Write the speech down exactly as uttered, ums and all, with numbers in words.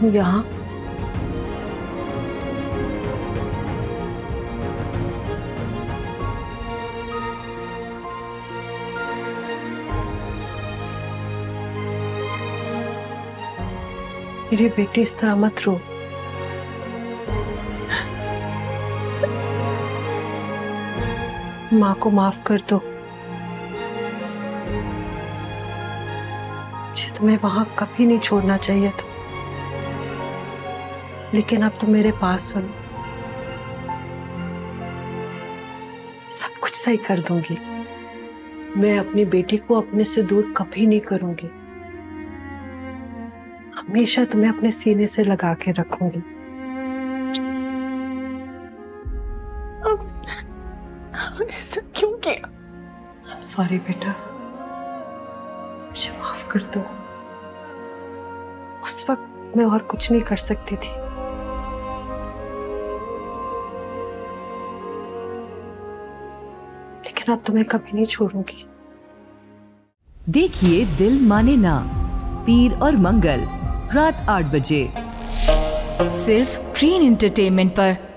तुम यहाँ? मेरे बेटे, इस तरह मत रो। माँ को माफ कर दो। मुझे तुम्हें वहां कभी नहीं छोड़ना चाहिए था, लेकिन अब तुम मेरे पास हो, सब कुछ सही कर दूंगी। मैं अपनी बेटी को अपने से दूर कभी नहीं करूंगी, हमेशा तुम्हें अपने सीने से लगा के रखूंगी। अब ऐसा क्यों किया? सॉरी बेटा, मुझे माफ कर दो। उस वक्त मैं और कुछ नहीं कर सकती थी। लेकिन अब तुम्हें कभी नहीं छोड़ूंगी। देखिए दिल माने ना, पीर और मंगल रात आठ बजे सिर्फ ग्रीन एंटरटेनमेंट पर।